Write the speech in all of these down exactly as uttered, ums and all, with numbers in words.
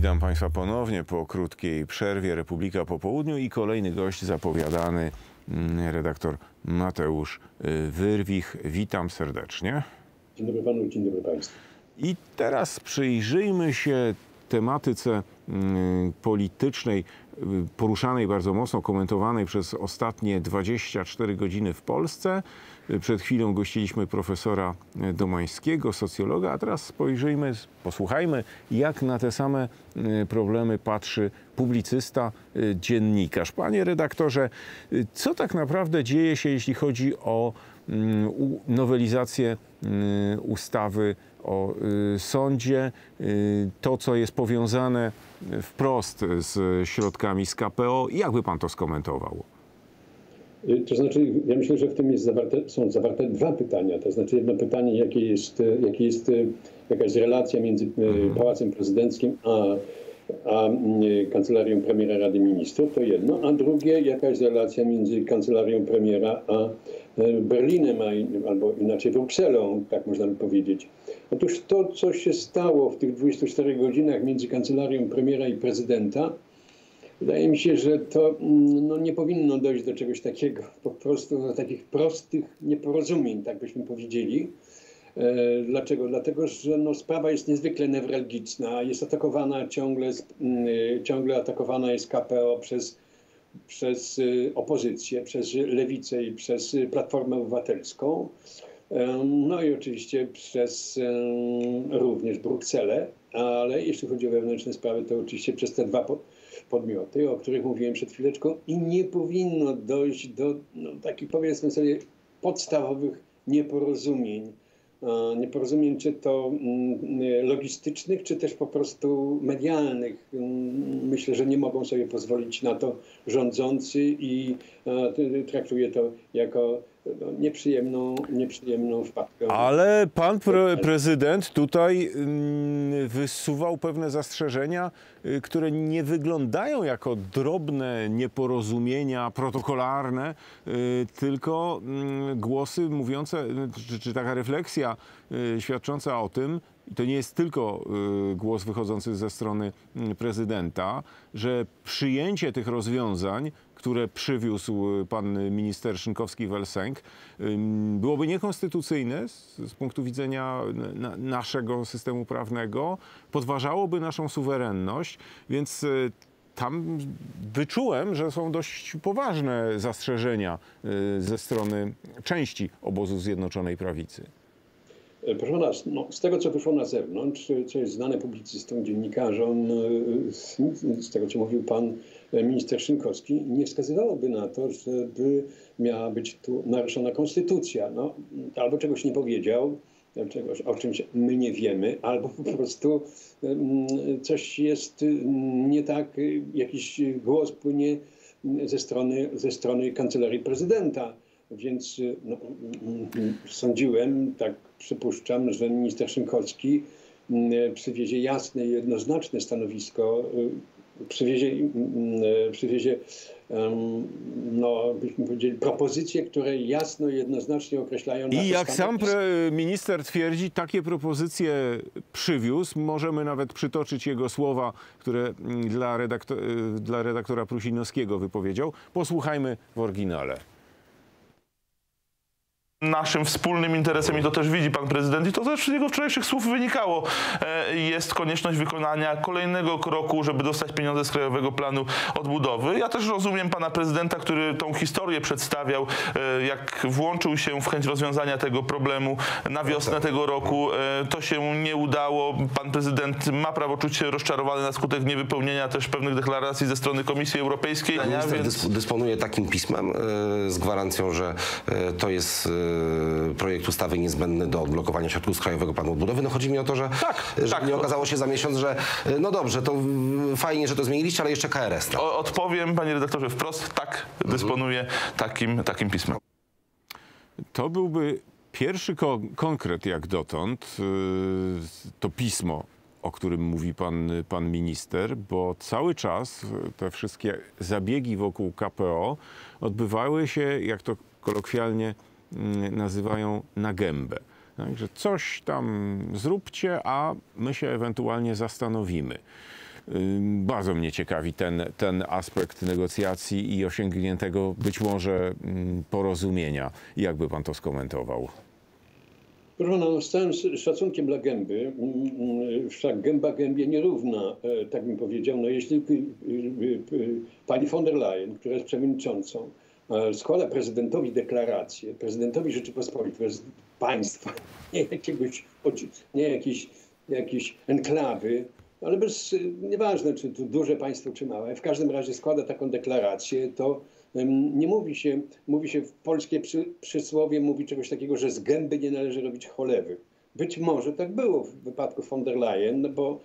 Witam Państwa ponownie po krótkiej przerwie. Republika po południu i kolejny gość zapowiadany, redaktor Mateusz Wyrwich. Witam serdecznie. Dzień dobry Panu, dzień dobry Państwu. I teraz przyjrzyjmy się tematyce politycznej, poruszanej bardzo mocno, komentowanej przez ostatnie dwadzieścia cztery godziny w Polsce. Przed chwilą gościliśmy profesora Domańskiego, socjologa, a teraz spojrzyjmy, posłuchajmy, jak na te same problemy patrzy publicysta, dziennikarz. Panie redaktorze, co tak naprawdę dzieje się, jeśli chodzi o nowelizację ustawy o sądzie, to co jest powiązane wprost z środkami z K P O. Jakby pan to skomentował? To znaczy, ja myślę, że w tym jest zawarte, są zawarte dwa pytania. To znaczy jedno pytanie, jakie jest, jakie jest jaka jest relacja między Pałacem Prezydenckim a, a Kancelarią Premiera Rady Ministrów, to jedno. A drugie, jaka jest relacja między Kancelarią Premiera a Berlinem, albo inaczej Brukselą, tak można by powiedzieć. Otóż to, co się stało w tych dwudziestu czterech godzinach między Kancelarią Premiera i Prezydenta, wydaje mi się, że to no, nie powinno dojść do czegoś takiego, po prostu do takich prostych nieporozumień, tak byśmy powiedzieli. E, dlaczego? Dlatego, że no, sprawa jest niezwykle newralgiczna, jest atakowana ciągle, ciągle atakowana jest K P O przez, przez opozycję, przez Lewicę i przez Platformę Obywatelską. No i oczywiście przez również Brukselę, ale jeśli chodzi o wewnętrzne sprawy, to oczywiście przez te dwa podmioty, o których mówiłem przed chwileczką, i nie powinno dojść do no, takich, powiedzmy sobie, podstawowych nieporozumień. Nieporozumień czy to logistycznych, czy też po prostu medialnych. Myślę, że nie mogą sobie pozwolić na to rządzący i traktuje to jako nieprzyjemną, nieprzyjemną wpadkę. Ale pan pre prezydent tutaj wysuwał pewne zastrzeżenia, które nie wyglądają jako drobne nieporozumienia protokolarne, tylko głosy mówiące, czy, czy taka refleksja świadcząca o tym, i to nie jest tylko głos wychodzący ze strony prezydenta, że przyjęcie tych rozwiązań, które przywiózł pan minister Szynkowski vel Sęk, byłoby niekonstytucyjne z, z punktu widzenia na, naszego systemu prawnego, podważałoby naszą suwerenność, więc tam wyczułem, że są dość poważne zastrzeżenia ze strony części obozu Zjednoczonej Prawicy. Proszę nas, no, z tego, co wyszło na zewnątrz, co jest znane publicystom, dziennikarzom, z, z tego, co mówił pan minister Szynkowski, nie wskazywałoby na to, żeby miała być tu naruszona konstytucja. No, albo czegoś nie powiedział, czegoś, o czymś my nie wiemy, albo po prostu coś jest nie tak, jakiś głos płynie ze strony, ze strony Kancelarii Prezydenta. Więc no, sądziłem, tak przypuszczam, że minister Szynkowski przywiezie jasne i jednoznaczne stanowisko, przywiezie, przywiezie no, byśmy powiedzieli, propozycje, które jasno i jednoznacznie określają nasze stanowisko. I jak sam minister twierdzi, takie propozycje przywiózł. Możemy nawet przytoczyć jego słowa, które dla, redaktor dla redaktora Prusinowskiego wypowiedział. Posłuchajmy w oryginale. Naszym wspólnym interesem, i to też widzi pan prezydent, i to też z jego wczorajszych słów wynikało, jest konieczność wykonania kolejnego kroku, żeby dostać pieniądze z Krajowego Planu Odbudowy. Ja też rozumiem pana prezydenta, który tą historię przedstawiał, jak włączył się w chęć rozwiązania tego problemu na wiosnę tego roku. To się nie udało. Pan prezydent ma prawo czuć się rozczarowany na skutek niewypełnienia też pewnych deklaracji ze strony Komisji Europejskiej. Minister więc... dysponuje takim pismem z gwarancją, że to jest projekt ustawy niezbędny do odblokowania środków z Krajowego Planu Odbudowy. No chodzi mi o to, że, tak, że tak, nie okazało się za miesiąc, że no dobrze, to fajnie, że to zmieniliście, ale jeszcze K R S. Tak? O, odpowiem, panie redaktorze, wprost. Tak, mhm. dysponuję takim, takim pismem. To byłby pierwszy kon konkret jak dotąd, yy, to pismo, o którym mówi pan, pan minister, bo cały czas te wszystkie zabiegi wokół K P O odbywały się, jak to kolokwialnie nazywają, na gębę. Także coś tam zróbcie, a my się ewentualnie zastanowimy. Bardzo mnie ciekawi ten, ten aspekt negocjacji i osiągniętego być może porozumienia. Jakby pan to skomentował? Proszę pana, no, z całym szacunkiem dla gęby, wszak gęba gębie nierówna, tak bym powiedział. No, jeśli pani von der Leyen, która jest przewodniczącą, składa prezydentowi deklarację, prezydentowi Rzeczypospolitej, państwa, nie jakiegoś, nie jakiejś, jakiejś enklawy, ale bez, nieważne czy to duże państwo, czy małe, w każdym razie składa taką deklarację, to nie mówi się, mówi się w polskie przy, przysłowie, mówi czegoś takiego, że z gęby nie należy robić cholewy. Być może tak było w wypadku von der Leyen, no bo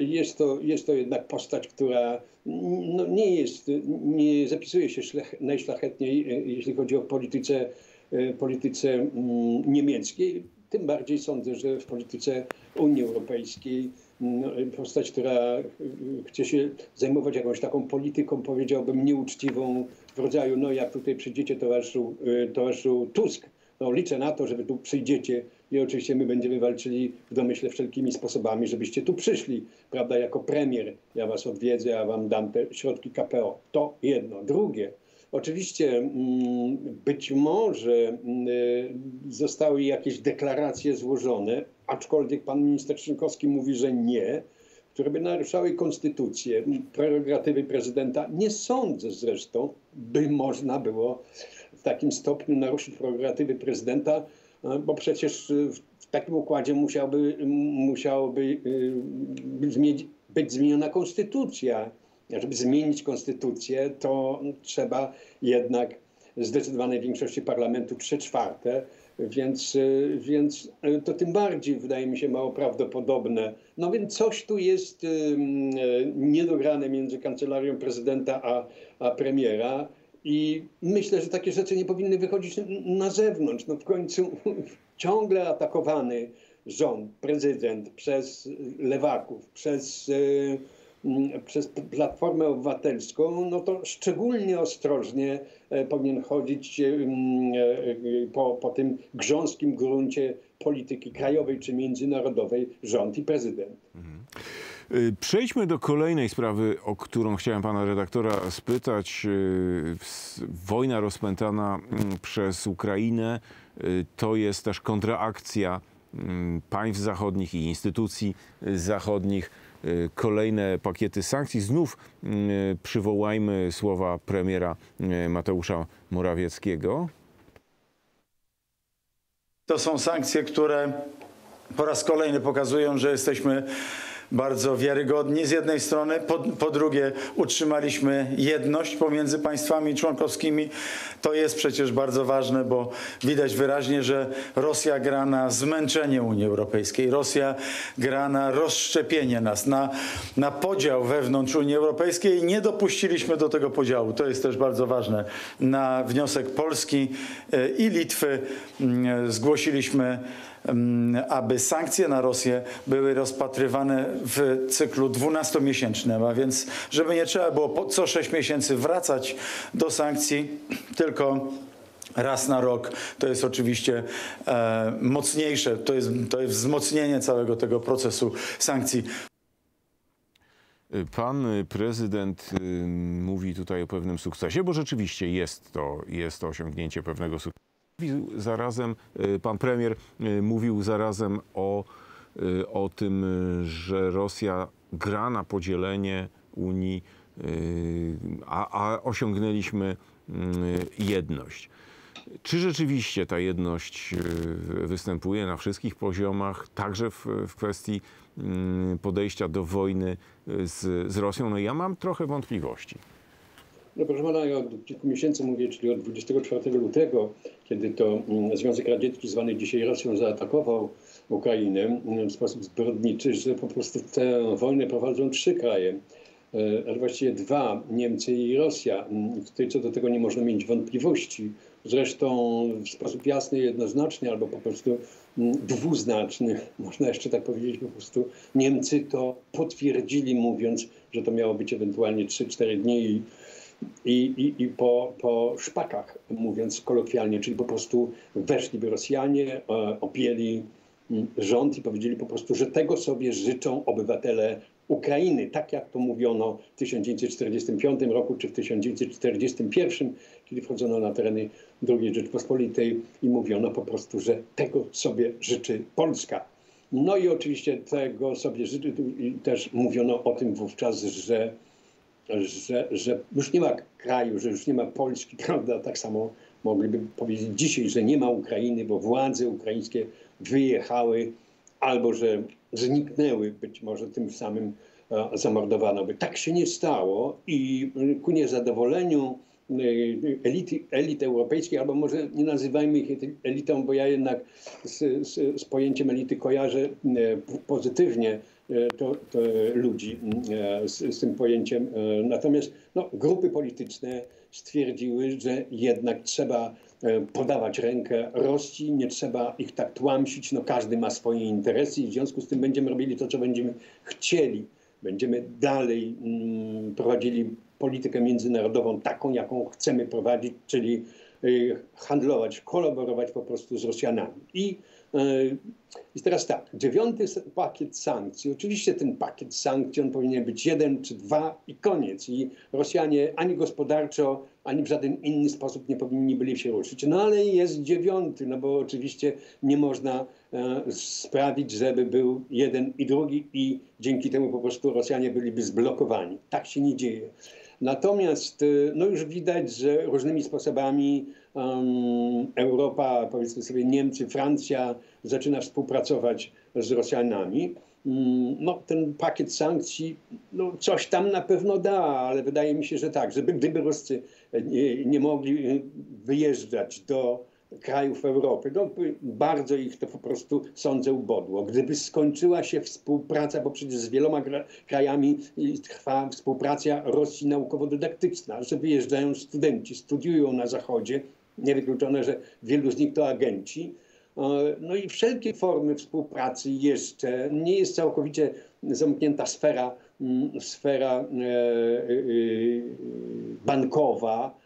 jest to, jest to jednak postać, która no nie jest, nie zapisuje się szlach, najszlachetniej, jeśli chodzi o polityce, polityce niemieckiej. Tym bardziej sądzę, że w polityce Unii Europejskiej no, postać, która chce się zajmować jakąś taką polityką, powiedziałbym, nieuczciwą, w rodzaju, no jak tutaj przyjdziecie, towarzyszu, towarzyszu Tusk, no liczę na to, że wy tu przyjdziecie i oczywiście my będziemy walczyli w domyśle wszelkimi sposobami, żebyście tu przyszli, prawda, jako premier. Ja was odwiedzę, ja wam dam te środki K P O. To jedno. Drugie. Oczywiście być może zostały jakieś deklaracje złożone, aczkolwiek pan minister Szynkowski mówi, że nie, które by naruszały konstytucję, prerogatywy prezydenta. Nie sądzę zresztą, by można było w takim stopniu naruszyć prerogatywy prezydenta, bo przecież w takim układzie musiałby, musiałoby być zmieniona konstytucja. Żeby zmienić konstytucję, to trzeba jednak zdecydowanej większości parlamentu trzy czwarte, więc, więc to tym bardziej wydaje mi się mało prawdopodobne. No więc coś tu jest niedograne między kancelarią prezydenta a, a premiera i myślę, że takie rzeczy nie powinny wychodzić na zewnątrz. No w końcu ciągle atakowany rząd, prezydent przez lewaków, przez... przez Platformę Obywatelską, no to szczególnie ostrożnie powinien chodzić po, po tym grząskim gruncie polityki krajowej czy międzynarodowej rząd i prezydent. Mhm. Przejdźmy do kolejnej sprawy, o którą chciałem pana redaktora spytać. Wojna rozpętana przez Ukrainę to jest też kontraakcja państw zachodnich i instytucji zachodnich. Kolejne pakiety sankcji. Znów przywołajmy słowa premiera Mateusza Morawieckiego. To są sankcje, które po raz kolejny pokazują, że jesteśmy bardzo wiarygodni z jednej strony, po, po drugie utrzymaliśmy jedność pomiędzy państwami członkowskimi. To jest przecież bardzo ważne, bo widać wyraźnie, że Rosja gra na zmęczenie Unii Europejskiej. Rosja gra na rozszczepienie nas, na, na podział wewnątrz Unii Europejskiej. Nie dopuściliśmy do tego podziału. To jest też bardzo ważne. Na wniosek Polski i Litwy zgłosiliśmy, aby sankcje na Rosję były rozpatrywane w cyklu dwunastomiesięcznym, a więc żeby nie trzeba było co sześć miesięcy wracać do sankcji, tylko raz na rok. To jest oczywiście e, mocniejsze, to jest, to jest wzmocnienie całego tego procesu sankcji. Pan prezydent mówi tutaj o pewnym sukcesie, bo rzeczywiście jest to, jest to osiągnięcie pewnego sukcesu. Zarazem, pan premier mówił zarazem o, o tym, że Rosja gra na podzielenie Unii, a, a osiągnęliśmy jedność. Czy rzeczywiście ta jedność występuje na wszystkich poziomach, także w, w kwestii podejścia do wojny z, z Rosją? No ja mam trochę wątpliwości. No proszę pana, ja od kilku miesięcy mówię, czyli od dwudziestego czwartego lutego, kiedy to Związek Radziecki, zwany dzisiaj Rosją, zaatakował Ukrainę w sposób zbrodniczy, że po prostu tę wojnę prowadzą trzy kraje, a właściwie dwa, Niemcy i Rosja. Tutaj co do tego nie można mieć wątpliwości. Zresztą w sposób jasny, jednoznaczny albo po prostu dwuznaczny, można jeszcze tak powiedzieć, po prostu Niemcy to potwierdzili, mówiąc, że to miało być ewentualnie trzy cztery dni i I, i, i po, po szpakach, mówiąc kolokwialnie, czyli po prostu weszliby Rosjanie, opieli rząd i powiedzieli po prostu, że tego sobie życzą obywatele Ukrainy, tak jak to mówiono w tysiąc dziewięćset czterdziestym piątym roku czy w tysiąc dziewięćset czterdziestym pierwszym, kiedy wchodzono na tereny drugiej Rzeczpospolitej i mówiono po prostu, że tego sobie życzy Polska. No i oczywiście tego sobie życzy, też mówiono o tym wówczas, że, że, że już nie ma kraju, że już nie ma Polski, prawda? Tak samo mogliby powiedzieć dzisiaj, że nie ma Ukrainy, bo władze ukraińskie wyjechały albo że zniknęły, być może tym samym zamordowano by. Tak się nie stało i ku niezadowoleniu elity, elit europejskiej, albo może nie nazywajmy ich elitą, bo ja jednak z, z, z pojęciem elity kojarzę pozytywnie to, to ludzi z, z tym pojęciem. Natomiast no, grupy polityczne stwierdziły, że jednak trzeba podawać rękę Rosji, nie trzeba ich tak tłamsić, no każdy ma swoje interesy i w związku z tym będziemy robili to, co będziemy chcieli. Będziemy dalej mm, prowadzili politykę międzynarodową taką, jaką chcemy prowadzić, czyli y, handlować, kolaborować po prostu z Rosjanami. I y, y, teraz tak, dziewiąty pakiet sankcji. Oczywiście ten pakiet sankcji, on powinien być jeden czy dwa i koniec. I Rosjanie ani gospodarczo, ani w żaden inny sposób nie powinni byli się ruszyć. No ale jest dziewiąty, no bo oczywiście nie można e, sprawić, żeby był jeden i drugi i dzięki temu po prostu Rosjanie byliby zblokowani. Tak się nie dzieje. Natomiast e, no już widać, że różnymi sposobami um, Europa, powiedzmy sobie Niemcy, Francja zaczyna współpracować z Rosjanami. No, ten pakiet sankcji no, coś tam na pewno da, ale wydaje mi się, że tak, żeby gdyby Ruscy nie, nie mogli wyjeżdżać do krajów Europy, no, bardzo ich to po prostu sądzę ubodło. Gdyby skończyła się współpraca, bo przecież z wieloma krajami trwa współpraca Rosji naukowo-dydaktyczna, że wyjeżdżają studenci, studiują na Zachodzie, niewykluczone, że wielu z nich to agenci. No i wszelkie formy współpracy jeszcze, nie jest całkowicie zamknięta sfera, sfera bankowa.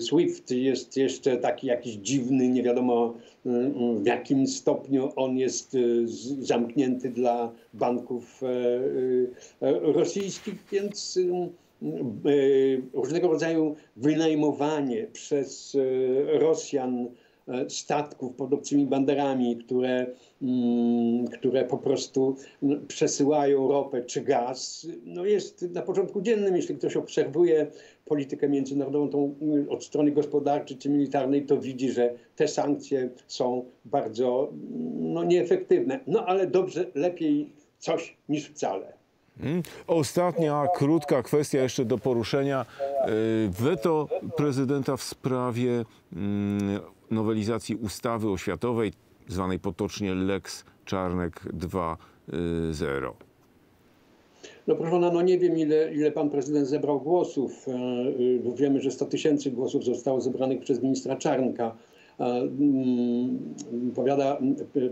SWIFT jest jeszcze taki jakiś dziwny, nie wiadomo w jakim stopniu on jest zamknięty dla banków rosyjskich, więc różnego rodzaju wynajmowanie przez Rosjan statków pod obcymi banderami, które, mm, które po prostu przesyłają ropę czy gaz, no jest na porządku dziennym. Jeśli ktoś obserwuje politykę międzynarodową tą, od strony gospodarczej czy militarnej, to widzi, że te sankcje są bardzo no, nieefektywne. No ale dobrze, lepiej coś niż wcale. Ostatnia, krótka kwestia jeszcze do poruszenia. Weto prezydenta w sprawie mm, nowelizacji ustawy oświatowej, zwanej potocznie Lex Czarnek dwa zero. No proszę pana, no nie wiem ile, ile pan prezydent zebrał głosów. Wiemy, że sto tysięcy głosów zostało zebranych przez ministra Czarnka. Powiada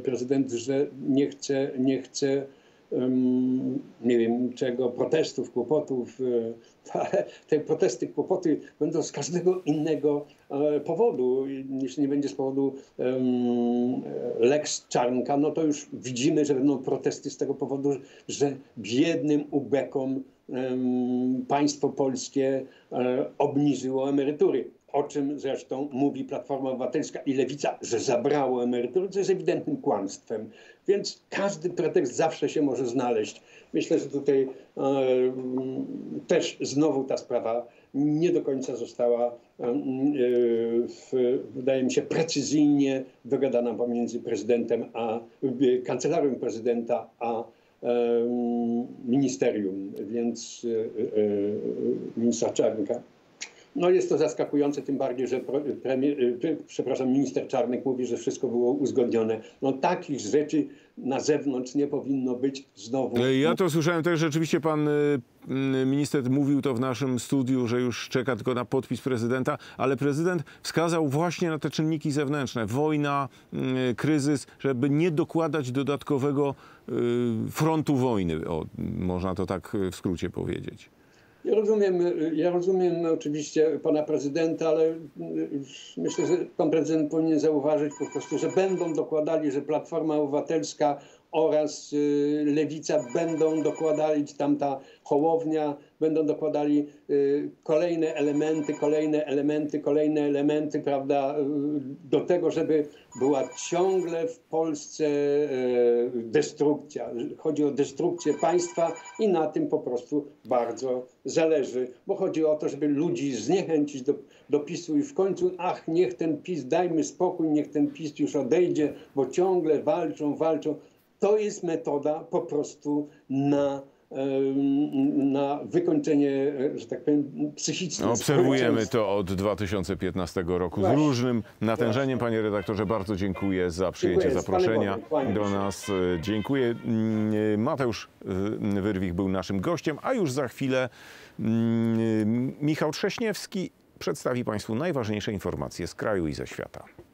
prezydent, że nie chce, nie chce Um, nie wiem czego, protestów, kłopotów, ale te protesty, kłopoty będą z każdego innego e, powodu. Jeśli nie będzie z powodu um, Lex Czarnka, no to już widzimy, że będą protesty z tego powodu, że biednym ubekom um, państwo polskie e, obniżyło emerytury. O czym zresztą mówi Platforma Obywatelska i Lewica, że zabrało emerytury, co jest ewidentnym kłamstwem. Więc każdy pretekst zawsze się może znaleźć. Myślę, że tutaj e, też znowu ta sprawa nie do końca została, e, w, wydaje mi się, precyzyjnie dogadana pomiędzy prezydentem a e, kancelarią prezydenta a e, ministerium, więc e, e, ministra Czarnka. No jest to zaskakujące, tym bardziej, że premier, przepraszam, minister Czarnek mówi, że wszystko było uzgodnione. No takich rzeczy na zewnątrz nie powinno być znowu. Ja to słyszałem też, rzeczywiście pan minister mówił to w naszym studiu, że już czeka tylko na podpis prezydenta, ale prezydent wskazał właśnie na te czynniki zewnętrzne. Wojna, kryzys, żeby nie dokładać dodatkowego frontu wojny. O, można to tak w skrócie powiedzieć. Ja rozumiem, ja rozumiem oczywiście pana prezydenta, ale myślę, że pan prezydent powinien zauważyć po prostu, że będą dokładali, że Platforma Obywatelska oraz Lewica będą dokładali, czy tamta Hołownia, będą dokładali kolejne elementy, kolejne elementy, kolejne elementy, prawda, do tego, żeby była ciągle w Polsce destrukcja. Chodzi o destrukcję państwa i na tym po prostu bardzo zależy, bo chodzi o to, żeby ludzi zniechęcić do, do PiSu i w końcu, ach, niech ten PiS, dajmy spokój, niech ten PiS już odejdzie, bo ciągle walczą, walczą. To jest metoda po prostu na, na wykończenie, że tak powiem, psychiczne. Obserwujemy to od dwa tysiące piętnastego roku Właśnie. z różnym natężeniem. Panie redaktorze, bardzo dziękuję za przyjęcie dziękuję. zaproszenia do nas. Dziękuję. Mateusz Wyrwich był naszym gościem, a już za chwilę Michał Trześniewski przedstawi państwu najważniejsze informacje z kraju i ze świata.